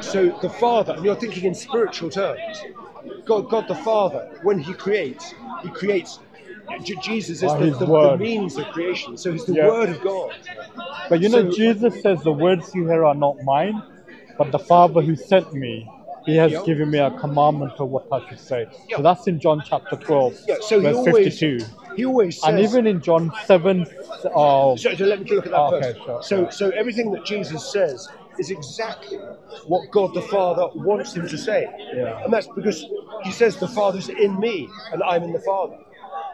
So the Father, and you're thinking in spiritual terms, God the Father, when he creates, Jesus is the means of creation, so he's the Word of God. But you know, Jesus says, the words you hear are not mine, but the Father who sent me, he has given me a commandment of what I should say. Yeah. So that's in John chapter 12, so verse 52. He always says, and even in John 7... so let me look at that first. Okay, sure, so everything that Jesus says is exactly what God the Father wants him to say. Yeah. And that's because he says, the Father's in me, and I'm in the Father.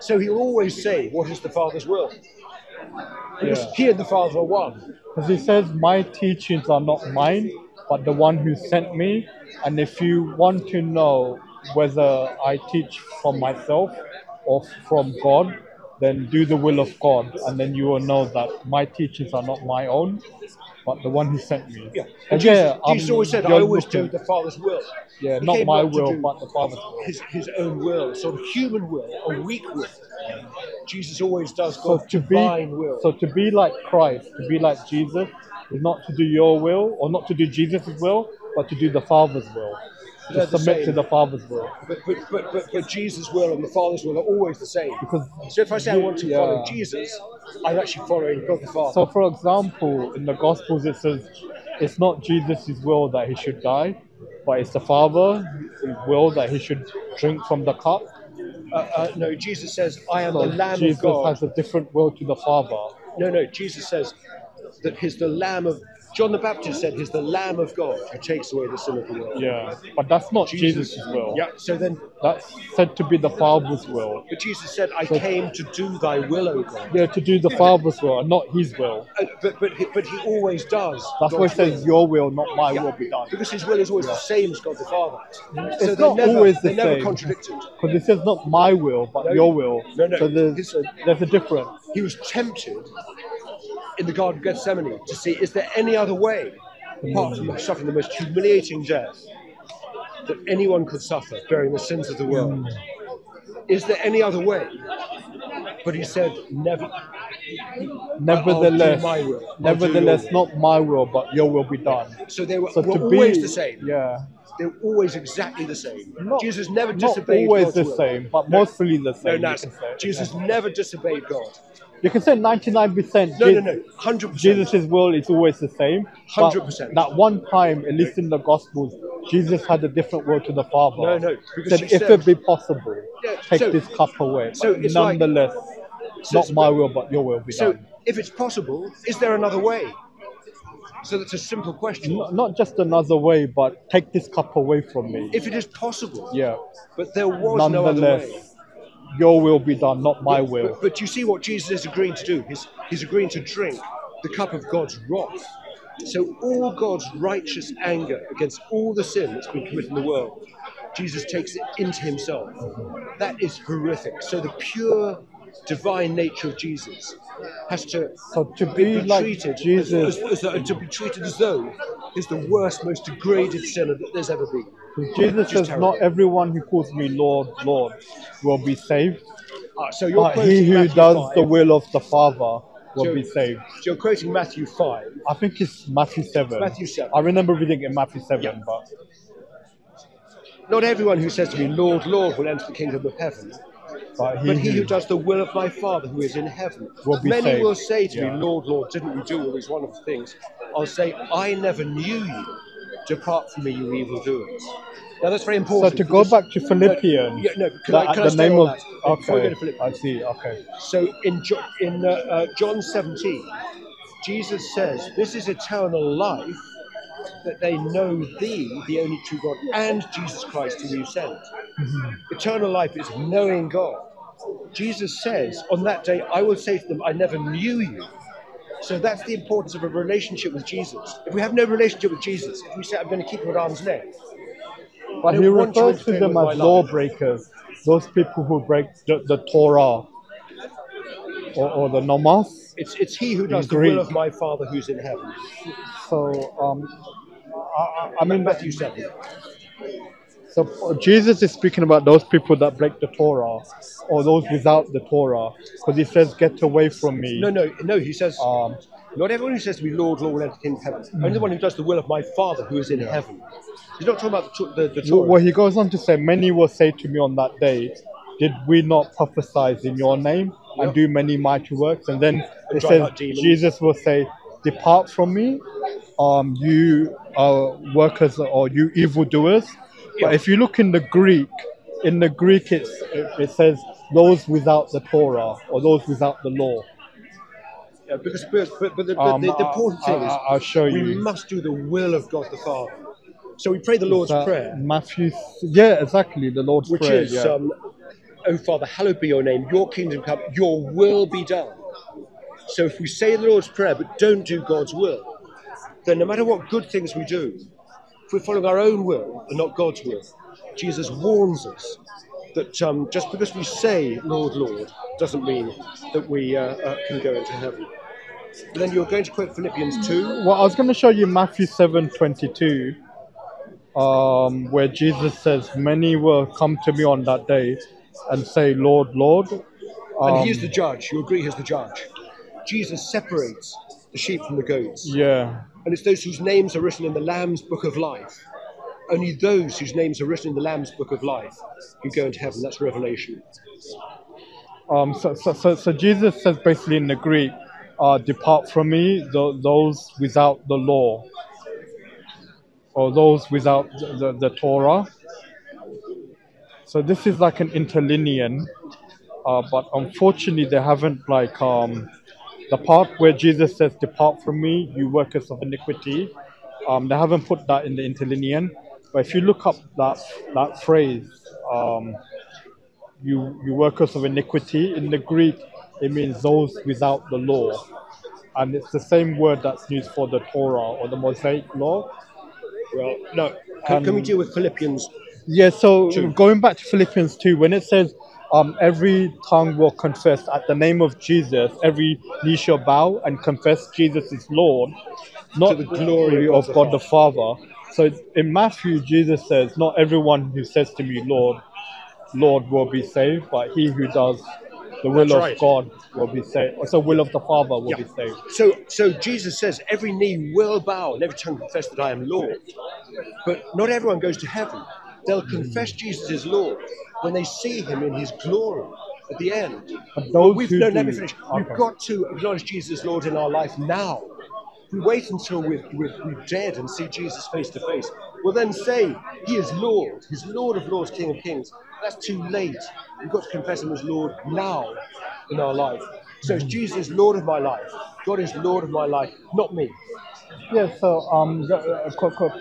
So he'll always say, what is the Father's will? Because he and the Father are one. Because he says, my teachings are not mine, but the one who sent me. And if you want to know whether I teach from myself or from God, then do the will of God, and then you will know that my teachings are not my own, but the one who sent me. Yeah. And Jesus always said, I always do the Father's will. Yeah, not my will, but the Father's will. His own will, sort of human will, a weak will. Jesus always does God's divine will. So to be like Christ, to be like Jesus, is not to do your will, or not to do Jesus' will, but to do the Father's will. To submit to the Father's will. But Jesus' will and the Father's will are always the same. Because so if I say I want to follow Jesus, I'm actually following God the Father. So for example, in the Gospels it says, it's not Jesus' will that he should die, but it's the Father's will that he should drink from the cup. No, Jesus says, I am the Lamb of God. Jesus has a different will to the Father. No, Jesus says that he's the Lamb of God. John the Baptist said, he's the Lamb of God who takes away the sin of the world. Yeah, but that's not Jesus' will. Yeah, so then... That's said to be the Father's will. But Jesus said, I came to do thy will, O God. Yeah, to do the Father's will, and not his will. But he always does. That's why he says, your will, not my will be done. Because his will is always the same as God the Father's. So it's not always the same. They're never contradicted. Because it says, not my will, but your will. No. So there's a difference. He was tempted in the Garden of Gethsemane to see, is there any other way apart from suffering the most humiliating death that anyone could suffer, bearing the sins of the world? Is there any other way? But he said, never. Nevertheless, not my will, but your will be done. So they were always the same. Yeah. They're always exactly the same. Jesus never disobeyed God. Not always the same, but mostly the same. No, Jesus never disobeyed God. You can say 99%. No, 100%. Jesus' will is always the same. 100%. That one time, at least in the Gospels, Jesus had a different will to the Father. No. Because he said, if it be possible, take this cup away. So but nonetheless, not my will, but your will be done. So if it's possible, is there another way? So that's a simple question. Not just another way, but take this cup away from me. If it is possible. Yeah. But there was no other way. Your will be done, not my will. But you see what Jesus is agreeing to do. He's agreeing to drink the cup of God's wrath. So all God's righteous anger against all the sin that's been committed in the world, Jesus takes it into himself. That is horrific. So the pure divine nature of Jesus has to be treated as though is the worst, most degraded sinner that there's ever been. Jesus says, terrible. Not everyone who calls me Lord, Lord will be saved, so you're but he who does the will of the Father will be saved. So you're quoting Matthew 5. I think it's Matthew 7. Matthew 7. I remember reading in Matthew 7, but... Not everyone who says to me, Lord, Lord, will enter the kingdom of heaven, but he who does the will of my Father who is in heaven. Many will say to me, Lord, Lord, didn't we do all these wonderful things? I'll say, I never knew you. Depart from me, you evildoers. Now that's very important. So to go back to Philippians. Okay. So in John 17, Jesus says, this is eternal life, that they know thee, the only true God, and Jesus Christ whom you sent. Eternal life is knowing God. Jesus says, on that day, I will say to them, I never knew you. So that's the importance of a relationship with Jesus. If we have no relationship with Jesus, if we say, I'm going to keep him at arm's length. But he refers to them as lawbreakers, those people who break the Torah or the Namas. It's he who does the will of my Father who's in heaven. So, I mean, Matthew 7. So Jesus is speaking about those people that break the Torah, or those without the Torah, because he says, get away from me. No, he says, Not everyone who says to me, Lord, Lord, will enter the kingdom of heaven. Only the one who does the will of my Father who is in heaven. He's not talking about the Torah. Well, he goes on to say, many will say to me on that day, did we not prophesize in your name and do many mighty works? And then it says, Jesus will say, depart from me, you workers, or you evildoers. But if you look in the Greek it says, those without the Torah, or those without the law. Yeah, because, but the important thing is, I'll show we must do the will of God the Father. So we pray the Lord's Prayer. Matthew, yeah, exactly, the Lord's Prayer. Which is, O Father, hallowed be your name, your kingdom come, your will be done. So if we say the Lord's Prayer but don't do God's will, then no matter what good things we do, if we're following our own will and not God's will, Jesus warns us that just because we say, Lord, Lord, doesn't mean that we can go into heaven. And then you're going to quote Philippians 2. Well, I was going to show you Matthew 7:22, where Jesus says, many will come to me on that day and say, Lord, Lord. And he's the judge. You agree he's the judge. Jesus separates the sheep from the goats. Yeah. And it's those whose names are written in the Lamb's Book of Life. Only those whose names are written in the Lamb's Book of Life who go into heaven. That's Revelation. So Jesus says basically in the Greek, depart from me, those without the law, or those without the Torah. So this is like an interlinear, but unfortunately they haven't like the part where Jesus says, depart from me, you workers of iniquity. They haven't put that in the interlinear. But if you look up that phrase, you workers of iniquity, in the Greek, it means those without the law. And it's the same word that's used for the Torah or the Mosaic law. Well, no. Can we deal with Philippians? Yeah, so going back to Philippians 2, when it says, every tongue will confess at the name of Jesus, every knee shall bow and confess Jesus is Lord, not the glory of God the Father. So in Matthew, Jesus says, not everyone who says to me, Lord, Lord, will be saved, but he who does the will of God will be saved. Or the will of the Father will be saved. So Jesus says, every knee will bow and every tongue confess that I am Lord. But not everyone goes to heaven. They'll confess Jesus is Lord when they see him in his glory at the end. Let me finish. We've got to acknowledge Jesus as Lord in our life now. If we wait until we're dead and see Jesus face to face, we'll then say he is Lord. He's Lord of Lords, King of Kings. That's too late. We've got to confess him as Lord now in our life. So it's Jesus is Lord of my life. God is Lord of my life, not me. Yeah, so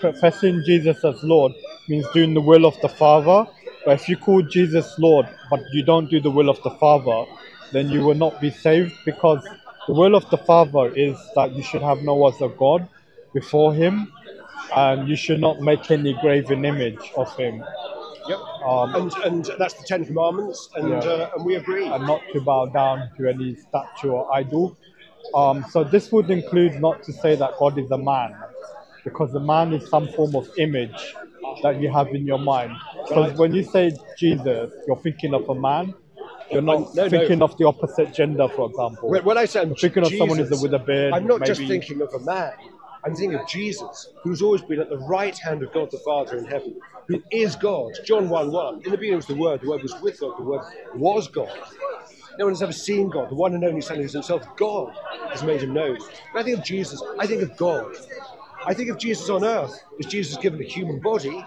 professing Jesus as Lord means doing the will of the Father. But if you call Jesus Lord, but you don't do the will of the Father, then you will not be saved, because the will of the Father is that you should have no other God before him, and you should not make any graven image of him. Yep. And that's the 10 Commandments, and we agree. And not to bow down to any statue or idol. So this would include not to say that God is a man, because the man is some form of image that you have in your mind. Because when you say Jesus, you're thinking of a man. You're not thinking of the opposite gender, for example. When I say I'm thinking of someone with a beard, I'm not just thinking of a man. I'm thinking of Jesus, who's always been at the right hand of God the Father in heaven, who is God. John 1:1. In the beginning was the Word was with God, the Word was God. No one has ever seen God. The one and only Son who is himself God has made him known. When I think of Jesus, I think of God. I think of Jesus on earth as Jesus given a human body,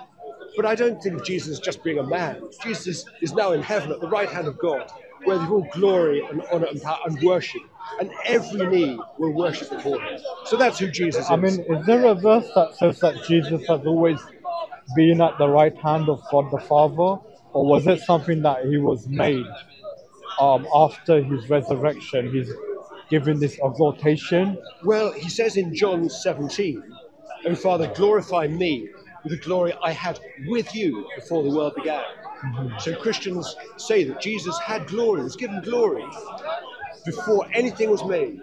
but I don't think of Jesus just being a man. Jesus is now in heaven at the right hand of God, where there's all glory and honor and power and worship, and every knee will worship before him. So that's who Jesus is. I mean, is there a verse that says that Jesus has always been at the right hand of God the Father, or was it something that he was made? After his resurrection, he's given this exaltation. Well, he says in John 17, O Father, glorify me with the glory I had with you before the world began. So Christians say that Jesus had glory, was given glory before anything was made.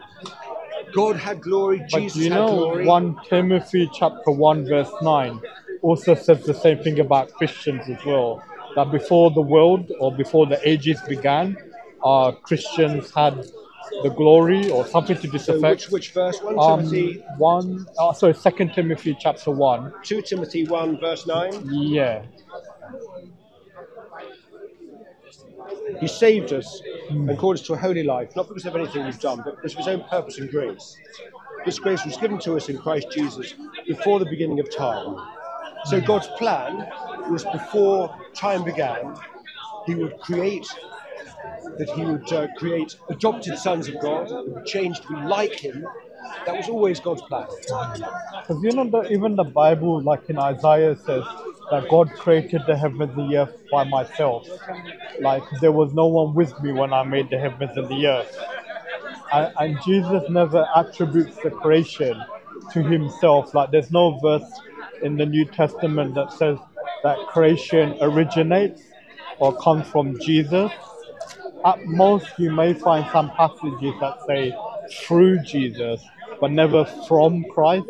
God had glory, Jesus had glory. 1 Timothy chapter 1 verse 9 also says the same thing about Christians as well, that before the world or before the ages began, Christians had the glory or something to this effect. So which verse? 2 Timothy chapter 1. 2 Timothy 1 verse 9? Yeah. He saved us and called us to a holy life, not because of anything we've done, but because of his own purpose and grace. This grace was given to us in Christ Jesus before the beginning of time. So God's plan was before time began, he would create adopted sons of God, who would change to be like him. That was always God's plan. Because you know, even the Bible, like in Isaiah, says that God created the heavens and the earth by myself. Like, there was no one with me when I made the heavens and the earth. And Jesus never attributes the creation to himself. Like, there's no verse in the New Testament that says that creation originates or comes from Jesus. At most, you may find some passages that say through Jesus, but never from Christ.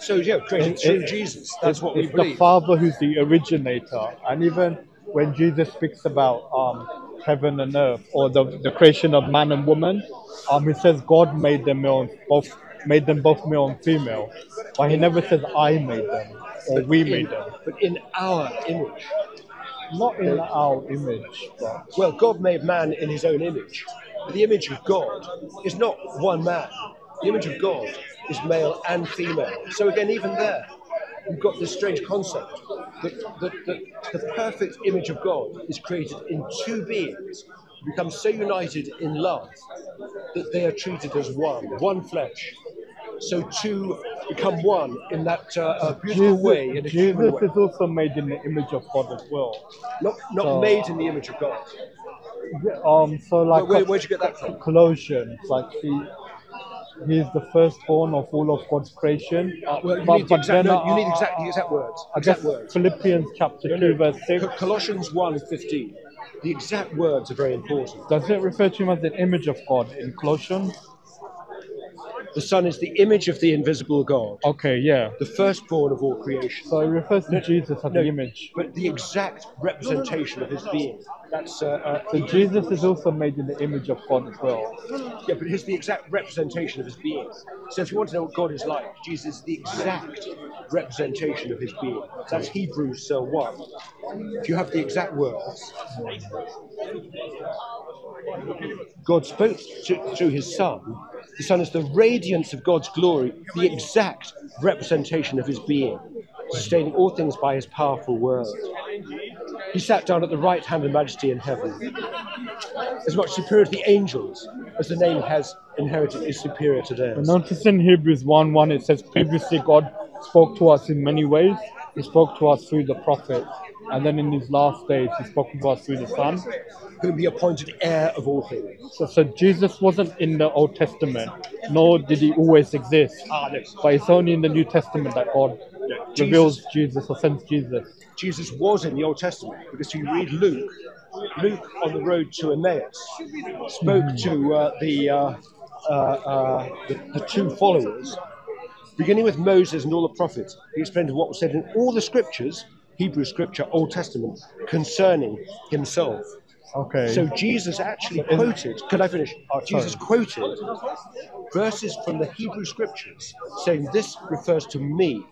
So yeah, created through Jesus. That's what we believe. It's the Father who's the originator. And even when Jesus speaks about heaven and earth, or the creation of man and woman, he says God made them both male and female, but he never says I made them or we made them. But in our image. Not in our image. Well, God made man in his own image. But the image of God is not one man. The image of God is male and female. So again, even there, you've got this strange concept that the perfect image of God is created in two beings who become so united in love that they are treated as one flesh. So two become one in that beautiful way. Jesus is also made in the image of God as well. Not made in the image of God. So like, where'd you get that from? Colossians, like he is the firstborn of all of God's creation. You need exactly the exact words. Philippians chapter 2 verse 6. Colossians 1:15. The exact words are very important. Does it refer to him as the image of God in Colossians? The Son is the image of the invisible God. Okay, yeah. The firstborn of all creation. So it refers to Jesus as the image. But the exact representation of his being. That's. So Jesus is also made in the image of God as well. Yeah, but here's the exact representation of his being. So if you want to know what God is like, Jesus is the exact representation of his being. That's Hebrews 1. If you have the exact words. God spoke through his Son. The Son is the radiance of God's glory, the exact representation of his being, sustaining all things by his powerful word. He sat down at the right hand of majesty in heaven. As much superior to the angels as the name has inherited is superior to theirs. And notice in Hebrews 1:1 it says, previously God spoke to us in many ways. He spoke to us through the prophets. And then in his last days, he spoke to us through the Son, whom he appointed heir of all things. So Jesus wasn't in the Old Testament, nor did he always exist. But it's only in the New Testament that God reveals Jesus or sends Jesus. Jesus was in the Old Testament, because you read Luke on the road to Emmaus spoke to the two followers, beginning with Moses and all the prophets. He explained what was said in all the scriptures, Hebrew scripture, Old Testament, concerning himself. Okay. So Jesus actually quoted, can I finish? Jesus quoted verses from the Hebrew scriptures saying this refers to me.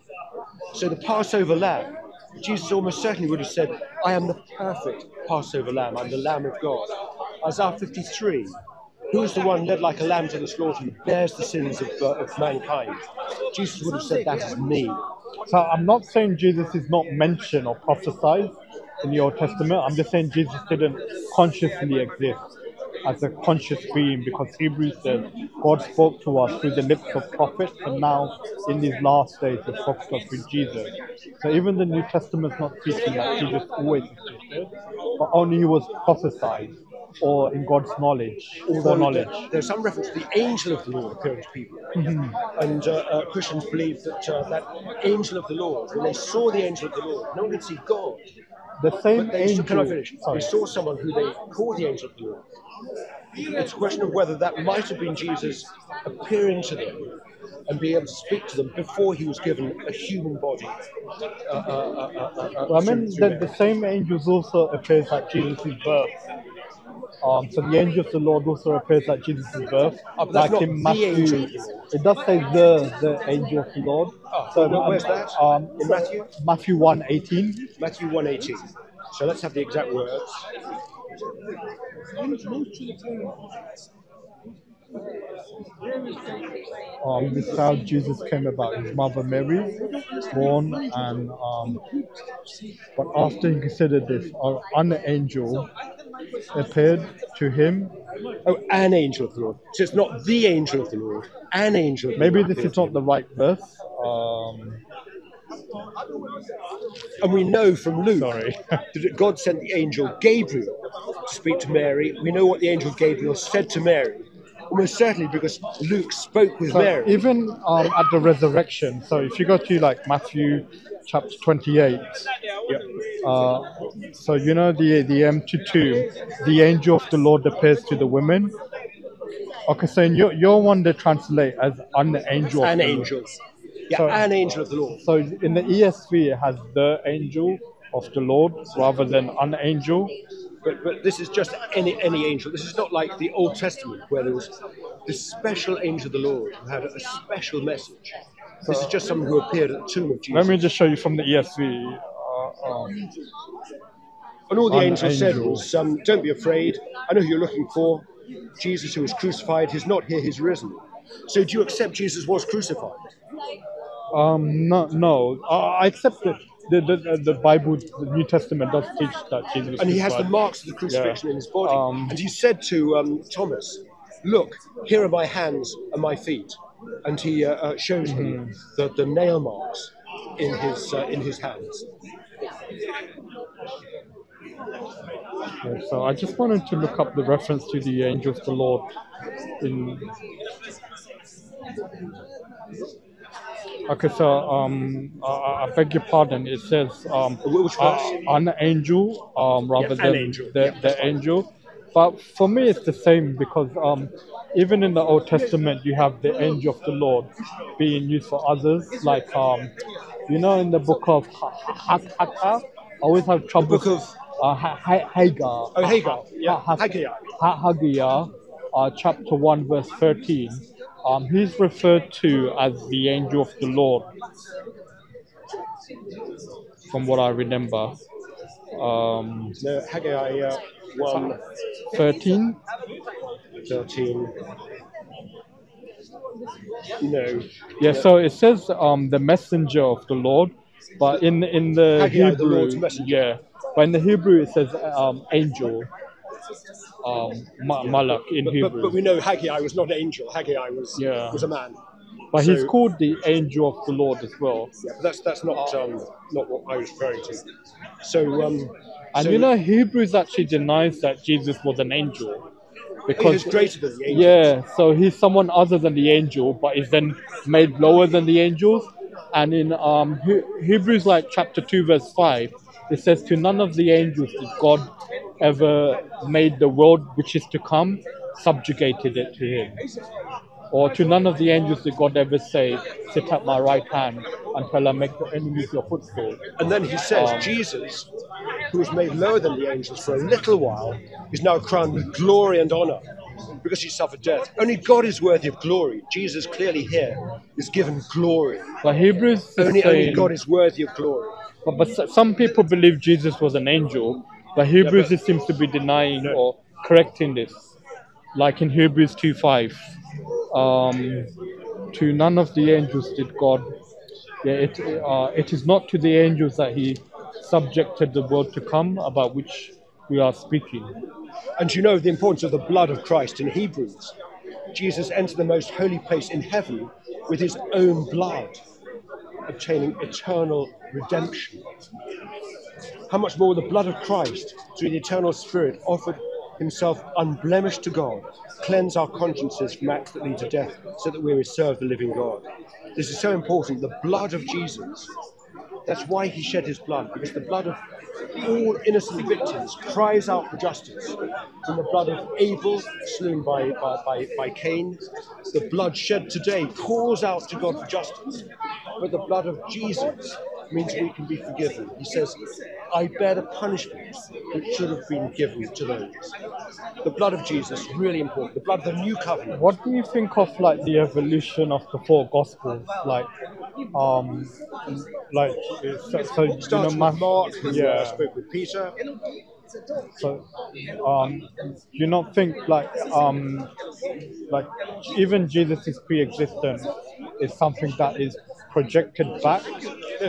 So the Passover lamb, Jesus almost certainly would have said, I am the perfect Passover lamb, I'm the Lamb of God. Isaiah 53, who is the one led like a lamb to the slaughter who bears the sins of mankind? Jesus would have said, that is me. So I'm not saying Jesus is not mentioned or prophesied in the Old Testament. I'm just saying Jesus didn't consciously exist as a conscious being, because Hebrews says God spoke to us through the lips of prophets, and now in these last days he spoke to us through Jesus. So even the New Testament's not teaching that Jesus always existed, but only he was prophesied or in God's knowledge, all their knowledge. There's some reference to the angel of the Lord appearing to people. And Christians believe that angel of the Lord, when they saw the angel of the Lord, no one could see God. The same angel. Can I finish? They saw someone who they called the angel of the Lord. It's a question of whether that might have been Jesus appearing to them and being able to speak to them before he was given a human body. I mean, the same angels also appears at Jesus' birth. So the angel of the Lord also appears at Jesus' birth, like in Matthew. It does say the angel of the Lord. Oh, so where's that? In Matthew? Matthew 1:18. Matthew 1:18. So let's have the exact words. This is how Jesus came about. His mother Mary was born, and but after he considered this, an angel appeared to him. Oh, an angel of the Lord. So it's not the angel of the Lord. An angel. Of the Maybe Lord. This is not the right verse. And we know from Luke that God sent the angel Gabriel to speak to Mary. We know what the angel Gabriel said to Mary. Almost certainly because Luke spoke with Mary. Even at the resurrection, so if you go to like Matthew chapter 28, so you know the empty tomb, the angel of the Lord appears to the women. Okay, so in your one they translate as an angel. An angel. Yeah, so, an angel of the Lord. So in the ESV it has the angel of the Lord rather than an angel. But this is just any angel. This is not like the Old Testament where there was this special angel of the Lord who had a special message. This is just someone who appeared at the tomb of Jesus. Let me just show you from the ESV. And all the angel said was, don't be afraid. I know who you're looking for. Jesus who was crucified. He's not here. He's risen. So do you accept Jesus was crucified? No. I accept it. The Bible, the New Testament does teach that Jesus and he has the marks of the crucifixion in his body. And he said to Thomas, look, here are my hands and my feet. And he shows him the nail marks in his hands. Yeah, so I just wanted to look up the reference to the angel of the Lord in... Okay, so I beg your pardon. It says which an angel rather than angel. The angel. But for me, it's the same because even in the Old Testament, you have the angel of the Lord being used for others. Like, you know, in the book of Hagar, I always have trouble. The book of Hagar. Oh, Hagar. Yeah. Hagar, chapter 1, verse 13. He's referred to as the angel of the Lord, from what I remember. Haggai 1:13. 13. No. Yeah. So it says the messenger of the Lord, but in the Haggai, Hebrew, the Lord's messenger. But in the Hebrew it says angel. Malak in Hebrew. But we know Haggai was not an angel. Haggai was a man. But he's called the angel of the Lord as well. Yeah, but that's not what I was referring to. So you know, Hebrews actually denies that Jesus was an angel because he's greater than the angels. Yeah, so he's someone other than the angel, but is then made lower than the angels. And in Hebrews, like chapter 2, verse 5, it says, "To none of the angels did God ever made the world which is to come, subjugated it to him. Or to none of the angels did God ever say, sit at my right hand until I make the enemies your footstool." And then he says, Jesus, who was made lower than the angels for a little while, is now crowned with glory and honor because he suffered death. Only God is worthy of glory. Jesus clearly here is given glory. But Hebrews only God is worthy of glory. But some people believe Jesus was an angel. But Hebrews seems to be denying or correcting this, like in Hebrews 2:5. To none of the angels did God. It is not to the angels that he subjected the world to come, about which we are speaking. And you know the importance of the blood of Christ in Hebrews. Jesus entered the most holy place in heaven with his own blood, obtaining eternal redemption. How much more the blood of Christ, through the eternal Spirit, offered himself unblemished to God, cleanse our consciences from acts that lead to death, so that we may serve the living God. This is so important, the blood of Jesus. That's why he shed his blood, because the blood of all innocent victims cries out for justice. From the blood of Abel, slain by Cain, the blood shed today calls out to God for justice. But the blood of Jesus means we can be forgiven. He says, I bear the punishment which should have been given to those. The blood of Jesus, really important. The blood of the new covenant. What do you think of like the evolution of the four gospels? Like so you know, Mark, yeah. I spoke with Peter. So, do you not think like even Jesus is pre-existent is something that is projected back,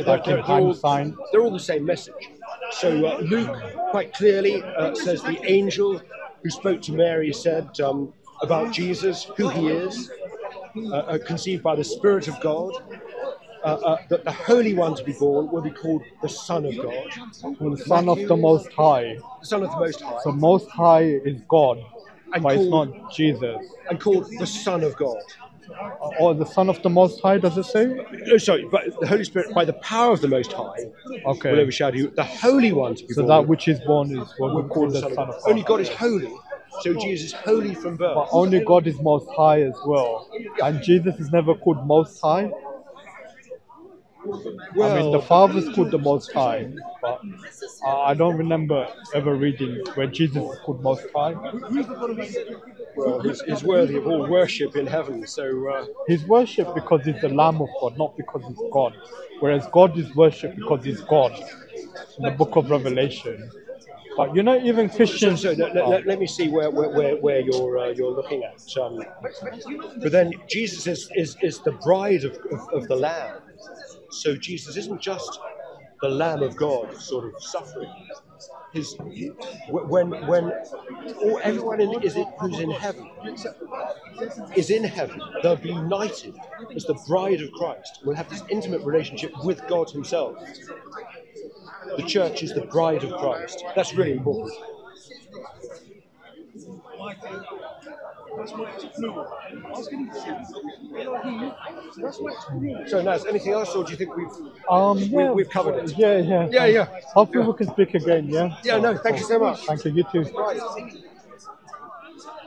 like in hindsight? They're all the same message. So Luke quite clearly says the angel who spoke to Mary said about Jesus, who he is, conceived by the Spirit of God. That the Holy One to be born will be called the Son of God. Well, the Son of the Most High. The Son of the Most High. So Most High is God, and but it's not Jesus. And called the Son of God. Or the Son of the Most High, does it say? Oh, sorry, but the Holy Spirit, by the power of the Most High, okay, will overshadow you. The Holy One to be born. So that which is born is what we call the Son of God. Only God is holy. So Jesus is holy from birth. But only God is Most High as well. And Jesus is never called Most High. Well, I mean, the Father's called the Most High, but I don't remember ever reading where Jesus is called Most High. Well, he's worthy of all worship in heaven, so... He's worshipped because he's the Lamb of God, not because he's God. Whereas God is worshipped because he's God, in the book of Revelation. But, you know, even Christians... let me see where you're looking at. But then Jesus is the bride of the Lamb. So Jesus isn't just the Lamb of God, sort of suffering. Everyone who's in heaven is in heaven. They'll be united as the bride of Christ. We'll have this intimate relationship with God himself. The church is the bride of Christ. That's really important. So, Naz, anything else, or do you think we've covered it? Yeah. Hopefully we can speak again, yeah? Yeah, no, thank you so much. Thank you, you too. Right.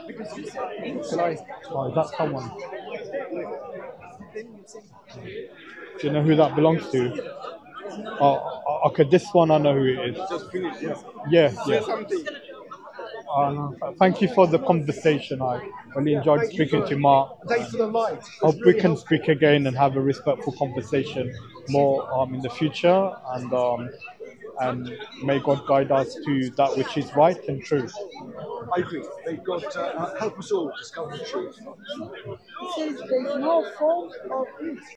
Can I? Oh, is that someone? Do you know who that belongs to? Oh, okay, this one I know who it is. Just finish, yeah. Thank you for the conversation. I really enjoyed speaking to Mark. Thanks for the light. Hope really we can speak again and have a respectful conversation more in the future. And may God guide us to that which is right and true. I agree. May God help us all discover the truth. Since there's no form of it.